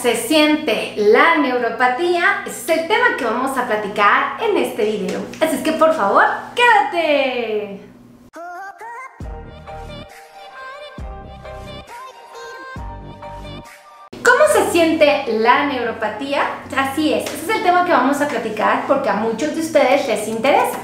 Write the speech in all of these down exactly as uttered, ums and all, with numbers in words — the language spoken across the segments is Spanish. se siente la neuropatía es el tema que vamos a platicar en este video. Así es que por favor, quédate. ¿Cómo se siente la neuropatía? Así es, ese es el tema que vamos a platicar porque a muchos de ustedes les interesa.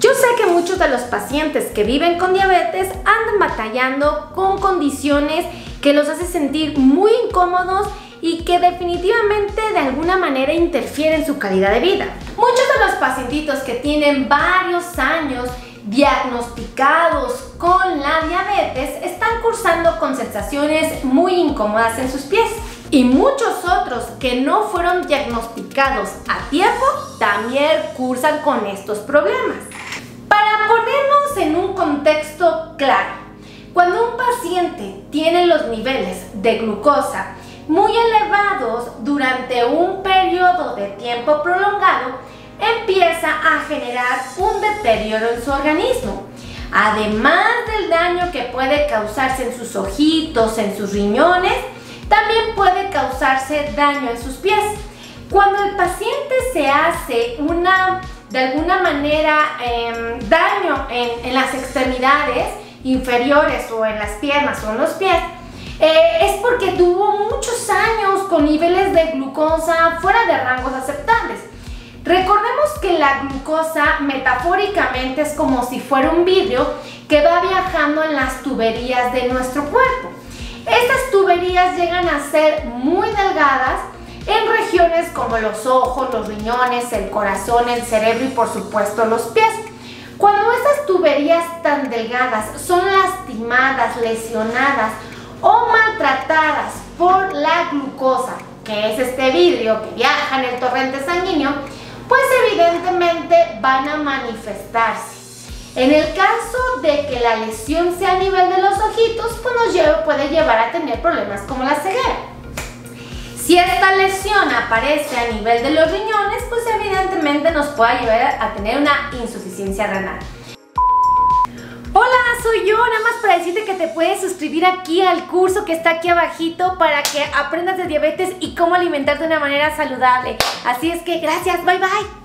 Yo sé que muchos de los pacientes que viven con diabetes andan batallando con condiciones que los hace sentir muy incómodos y que definitivamente de alguna manera interfieren en su calidad de vida. Muchos de los pacientitos que tienen varios años diagnosticados con la diabetes están cursando con sensaciones muy incómodas en sus pies. Y muchos otros que no fueron diagnosticados a tiempo también cursan con estos problemas. Para ponernos en un contexto claro, cuando un paciente tiene los niveles de glucosa muy elevados durante un periodo de tiempo prolongado, empieza a generar un deterioro en su organismo. Además del daño que puede causarse en sus ojitos, en sus riñones, también puede causarse daño en sus pies. Cuando el paciente se hace una, de alguna manera eh, daño en, en las extremidades inferiores o en las piernas o en los pies, eh, es porque tuvo muchos años con niveles de glucosa fuera de rangos aceptables. Recordemos que la glucosa metafóricamente es como si fuera un vidrio que va viajando en las tuberías de nuestro cuerpo. Estas tuberías llegan a ser muy delgadas en regiones como los ojos, los riñones, el corazón, el cerebro y por supuesto los pies. Cuando esas tuberías tan delgadas son lastimadas, lesionadas o maltratadas por la glucosa, que es este vidrio que viaja en el torrente sanguíneo, pues evidentemente van a manifestarse. En el caso de que la lesión sea a nivel de los ojitos, pues nos lleva, puede llevar a tener problemas como la ceguera. Si esta lesión aparece a nivel de los riñones, pues evidentemente nos puede llevar a tener una insuficiencia renal. Hola, soy yo, nada más para decirte que te puedes suscribir aquí al curso que está aquí abajito para que aprendas de diabetes y cómo alimentarte de una manera saludable. Así es que gracias, bye bye.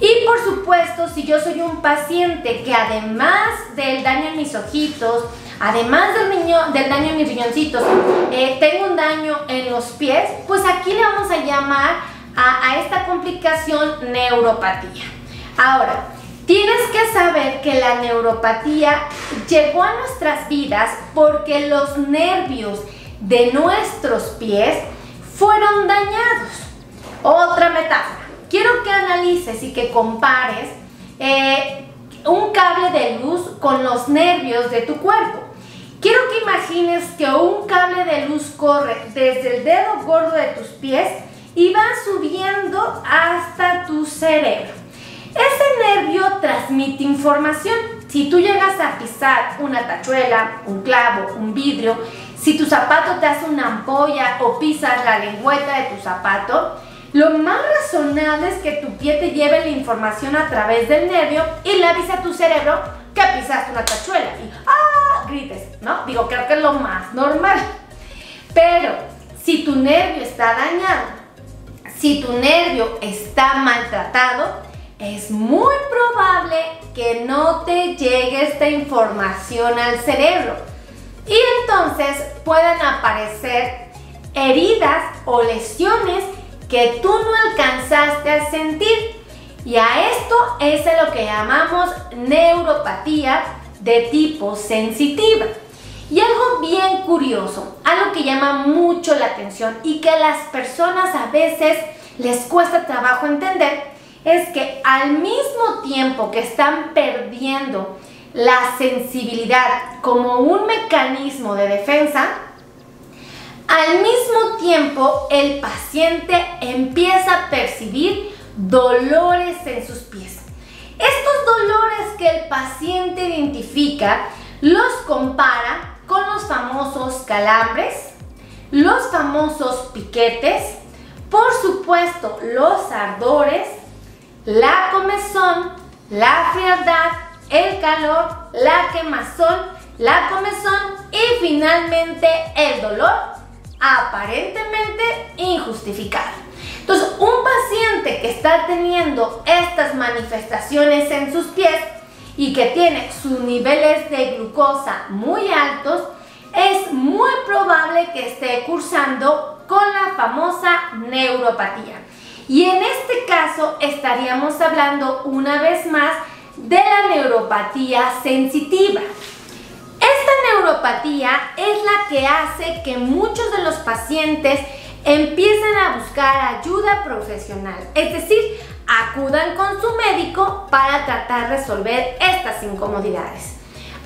Y por supuesto, si yo soy un paciente que además del daño en mis ojitos, además del, riñón, del daño en mis riñoncitos, eh, tengo un daño en los pies, pues aquí le vamos a llamar a, a esta complicación neuropatía. Ahora, tienes que saber que la neuropatía llegó a nuestras vidas porque los nervios de nuestros pies fueron dañados. Otra metáfora. Quiero que analices y que compares eh, un cable de luz con los nervios de tu cuerpo. Quiero que imagines que un cable de luz corre desde el dedo gordo de tus pies y va subiendo hasta tu cerebro. Ese nervio transmite información. Si tú llegas a pisar una tachuela, un clavo, un vidrio, si tu zapato te hace una ampolla o pisas la lengüeta de tu zapato, lo más razonable es que tu pie te lleve la información a través del nervio y le avise a tu cerebro que pisaste una tachuela y ¡ah! grites, ¿no? Digo, creo que es lo más normal. Pero si tu nervio está dañado, si tu nervio está maltratado, es muy probable que no te llegue esta información al cerebro. Y entonces pueden aparecer heridas o lesiones que tú no alcanzaste a sentir. Y a esto es a lo que llamamos neuropatía de tipo sensitiva. Y algo bien curioso, algo que llama mucho la atención y que a las personas a veces les cuesta trabajo entender, es que al mismo tiempo que están perdiendo la sensibilidad como un mecanismo de defensa, al mismo tiempo el paciente empieza a percibir dolores en sus pies. Estos dolores que el paciente identifica los compara con los famosos calambres, los famosos piquetes, por supuesto los ardores, la comezón, la frialdad, el calor, la quemazón, la comezón y finalmente el dolor aparentemente injustificada. Entonces, un paciente que está teniendo estas manifestaciones en sus pies y que tiene sus niveles de glucosa muy altos, es muy probable que esté cursando con la famosa neuropatía. Y en este caso estaríamos hablando una vez más de la neuropatía sensitiva. Esta neuropatía es la que hace que muchos de los pacientes empiecen a buscar ayuda profesional, es decir, acudan con su médico para tratar de resolver estas incomodidades.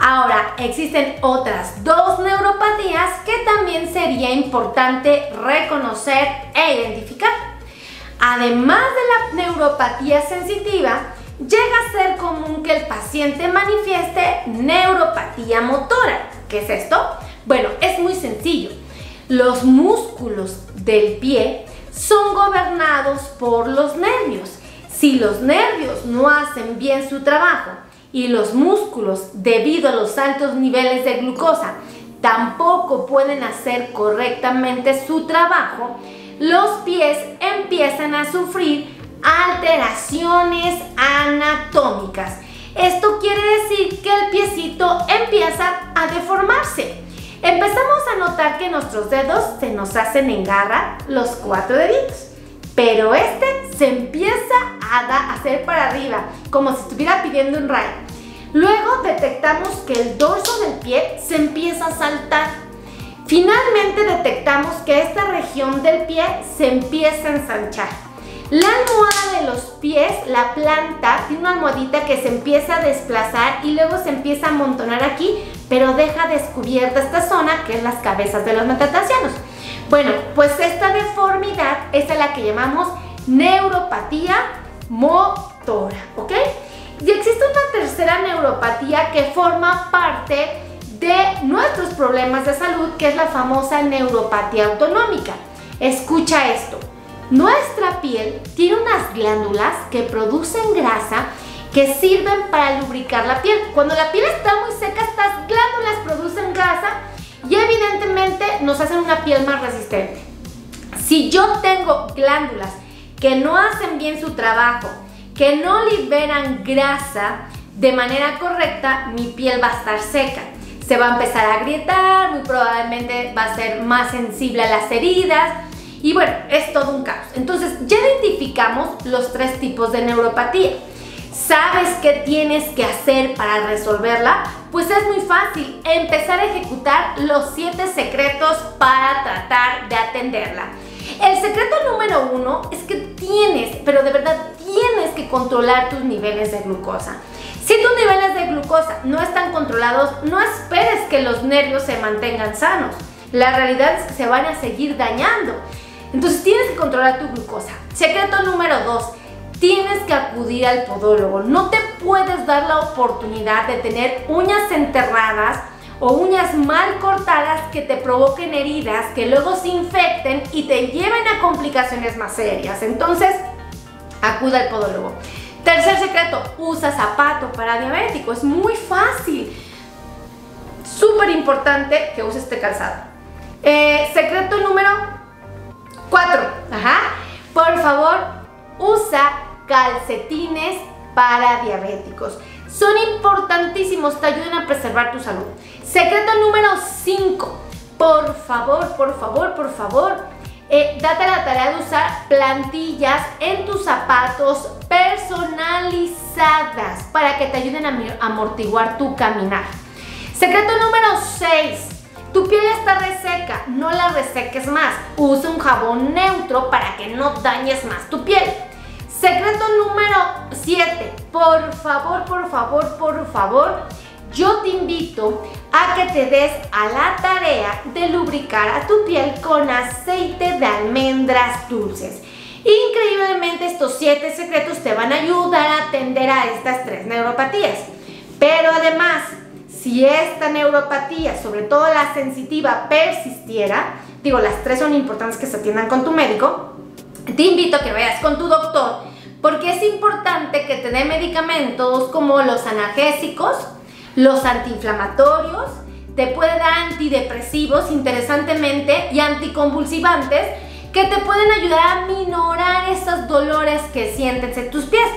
Ahora, existen otras dos neuropatías que también sería importante reconocer e identificar. Además de la neuropatía sensitiva, llega a ser común que el paciente manifieste neuropatía motora. ¿Qué es esto? Bueno, es muy sencillo. Los músculos del pie son gobernados por los nervios. Si los nervios no hacen bien su trabajo y los músculos, debido a los altos niveles de glucosa, tampoco pueden hacer correctamente su trabajo, los pies empiezan a sufrir alteraciones anatómicas. Esto quiere decir que el piecito empieza a deformarse. Empezamos a notar que nuestros dedos se nos hacen en garra, los cuatro deditos, pero este se empieza a hacer para arriba, como si estuviera pidiendo un rayo. Luego detectamos que el dorso del pie se empieza a saltar. Finalmente detectamos que esta región del pie se empieza a ensanchar. La almohada de los pies, la planta, tiene una almohadita que se empieza a desplazar y luego se empieza a amontonar aquí, pero deja descubierta esta zona que es las cabezas de los metatarsianos. Bueno, pues esta deformidad es a la que llamamos neuropatía motora, ¿ok? Y existe una tercera neuropatía que forma parte de nuestros problemas de salud, que es la famosa neuropatía autonómica. Escucha esto. Nuestra piel tiene unas glándulas que producen grasa que sirven para lubricar la piel. Cuando la piel está muy seca, estas glándulas producen grasa y evidentemente nos hacen una piel más resistente. Si yo tengo glándulas que no hacen bien su trabajo, que no liberan grasa de manera correcta, mi piel va a estar seca. Se va a empezar a agrietar, muy probablemente va a ser más sensible a las heridas. Y bueno, es todo un caos. Entonces, ya identificamos los tres tipos de neuropatía. ¿Sabes qué tienes que hacer para resolverla? Pues es muy fácil, empezar a ejecutar los siete secretos para tratar de atenderla. El secreto número uno es que tienes, pero de verdad tienes que controlar tus niveles de glucosa. Si tus niveles de glucosa no están controlados, no esperes que los nervios se mantengan sanos. La realidad es que se van a seguir dañando. Entonces tienes que controlar tu glucosa. Secreto número dos, tienes que acudir al podólogo. No te puedes dar la oportunidad de tener uñas enterradas o uñas mal cortadas que te provoquen heridas, que luego se infecten y te lleven a complicaciones más serias. Entonces, acude al podólogo. Tercer secreto, usa zapato para diabético. Es muy fácil. Súper importante que uses este calzado. Eh, secreto número cuatro, ajá. Por favor, usa calcetines para diabéticos. Son importantísimos, te ayudan a preservar tu salud. Secreto número cinco, por favor, por favor, por favor, eh, date la tarea de usar plantillas en tus zapatos personalizadas para que te ayuden a amortiguar tu caminar. Secreto número seis. Tu piel está reseca, no la reseques más. Usa un jabón neutro para que no dañes más tu piel. Secreto número siete. Por favor, por favor, por favor, yo te invito a que te des a la tarea de lubricar a tu piel con aceite de almendras dulces. Increíblemente, estos siete secretos te van a ayudar a atender a estas tres neuropatías. Pero además, si esta neuropatía, sobre todo la sensitiva, persistiera, digo, las tres son importantes que se atiendan con tu médico, te invito a que vayas con tu doctor, porque es importante que te dé medicamentos como los analgésicos, los antiinflamatorios, Te puede dar antidepresivos, interesantemente, y anticonvulsivantes que te pueden ayudar a minorar esos dolores que sientes en tus pies.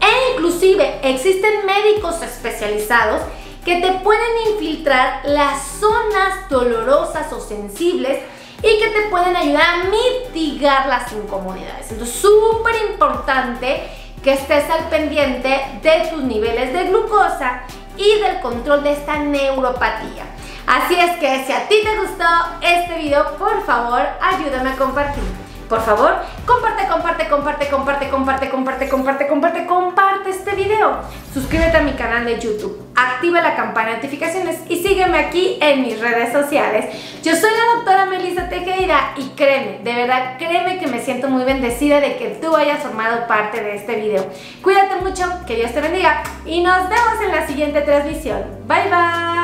E inclusive existen médicos especializados que te pueden infiltrar las zonas dolorosas o sensibles y que te pueden ayudar a mitigar las incomodidades. Entonces, súper importante que estés al pendiente de tus niveles de glucosa y del control de esta neuropatía. Así es que si a ti te gustó este video, por favor, ayúdame a compartir. Por favor, comparte, comparte, comparte, comparte, comparte, comparte, comparte, comparte, comparte este video. Suscríbete a mi canal de YouTube, activa la campana de notificaciones y sígueme aquí en mis redes sociales. Yo soy la doctora Melissa Tejeida y créeme, de verdad, créeme que me siento muy bendecida de que tú hayas formado parte de este video. Cuídate mucho, que Dios te bendiga y nos vemos en la siguiente transmisión. Bye, bye.